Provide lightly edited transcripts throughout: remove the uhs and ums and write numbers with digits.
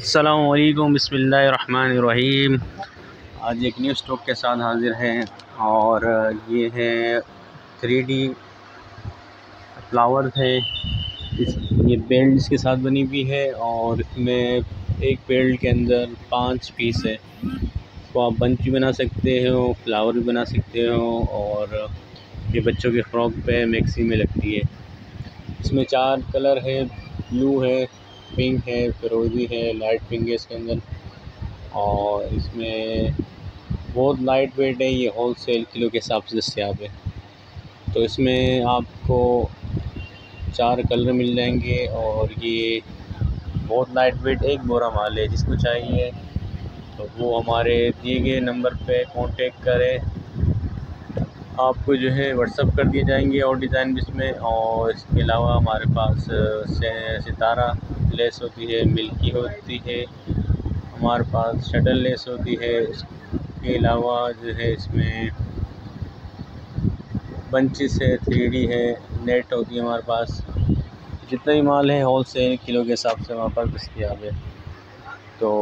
अस्सलामुअलैकुम, बिस्मिल्लाहिर्रहमानिर्रहीम। आज एक न्यू स्टॉक के साथ हाज़िर हैं और ये है 3D फ्लावर्स हैं। ये बेल्ट इसके साथ बनी हुई है और इसमें एक बेल्ट के अंदर 5 पीस है, तो आप बंच भी बना सकते हो, फ्लावर भी बना सकते हो। और ये बच्चों के फ्रॉक पे मैक्सी में लगती है। इसमें 4 कलर है, ब्लू है, पिंक है, फिरोजी है, लाइट पिंक है इसके अंदर। और इसमें बहुत लाइट वेट है, ये होल सेल किलो के हिसाब से दस्तियाब है। तो इसमें आपको 4 कलर मिल जाएंगे और ये बहुत लाइट वेट एक बोरा माल है। जिसको चाहिए तो वो हमारे दिए गए नंबर पे कांटेक्ट करें, आपको जो है व्हाट्सअप कर दिए जाएंगे और डिज़ाइन भी इसमें। और इसके अलावा हमारे पास सितारा लेस होती है, मिल्की होती है, हमारे पास शटल लेस होती है। इसके अलावा जो है इसमें बंचेस है, 3D है, नेट होती है हमारे पास। जितना भी माल है होल सेल किलो के हिसाब से हमारे पास दस्तियाब है। तो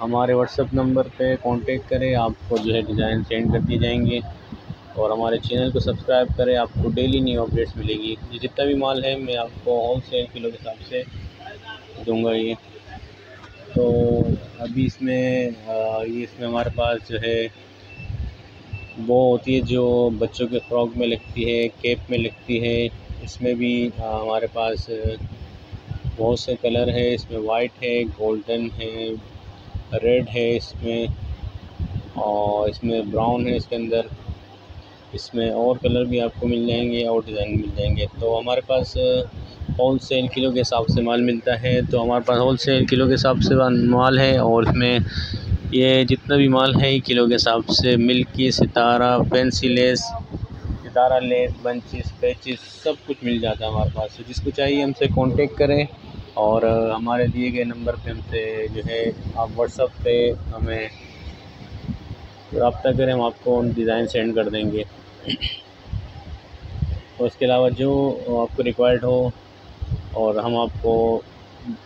हमारे व्हाट्सअप नंबर पे कांटेक्ट करें, आपको जो है डिज़ाइन सेंड कर दिए जाएंगे। और हमारे चैनल को सब्सक्राइब करें, आपको डेली न्यू अपडेट्स मिलेगी। ये जितना भी माल है मैं आपको होल सेल किलो के हिसाब से दूंगा। ये तो अभी इसमें हमारे पास जो है वो होती है जो बच्चों के फ्रॉक में लगती है, कैप में लगती है। इसमें भी हमारे पास बहुत से कलर है। इसमें वाइट है, गोल्डन है, रेड है इसमें, और इसमें ब्राउन है इसके अंदर। इसमें और कलर भी आपको मिल जाएंगे और डिज़ाइन मिल जाएंगे। तो हमारे पास होल सेल किलो के हिसाब से माल मिलता है। तो हमारे पास होल सेल किलो के हिसाब से माल है और इसमें ये जितना भी माल है ये किलो के हिसाब से मिल्की, सितारा, फैंसी लेस, सितारा लेस, बंचेस, पैचेस सब कुछ मिल जाता है हमारे पास। तो जिसको चाहिए हमसे कांटेक्ट करें और हमारे दिए गए नंबर पे हमसे जो है आप व्हाट्सअप पे हमें रब्ता करें, हम आपको डिज़ाइन सेंड कर देंगे। और इसके अलावा जो आपको रिक्वायर्ड हो और हम आपको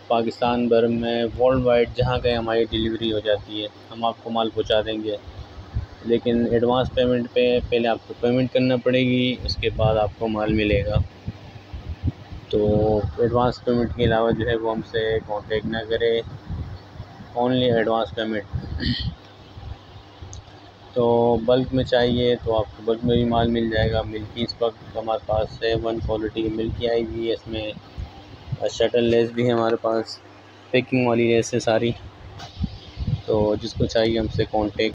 पाकिस्तान भर में, वर्ल्ड वाइड जहाँ कहीं हमारी डिलीवरी हो जाती है, हम आपको माल पहुँचा देंगे। लेकिन एडवांस पेमेंट पे पहले आपको पेमेंट करना पड़ेगी, उसके बाद आपको माल मिलेगा। तो एडवांस पेमेंट के अलावा जो है वो हमसे कॉन्टेक्ट ना करें, ओनली एडवांस पेमेंट। तो बल्क में चाहिए तो आपको बल्क में भी माल मिल जाएगा। मिल्की इस वक्त हमारे पास 7 क्वालिटी की मिल्की आई हुई है। इसमें शटल लेस भी है हमारे पास, पैकिंग वाली लेस है सारी। तो जिसको चाहिए हमसे कांटेक्ट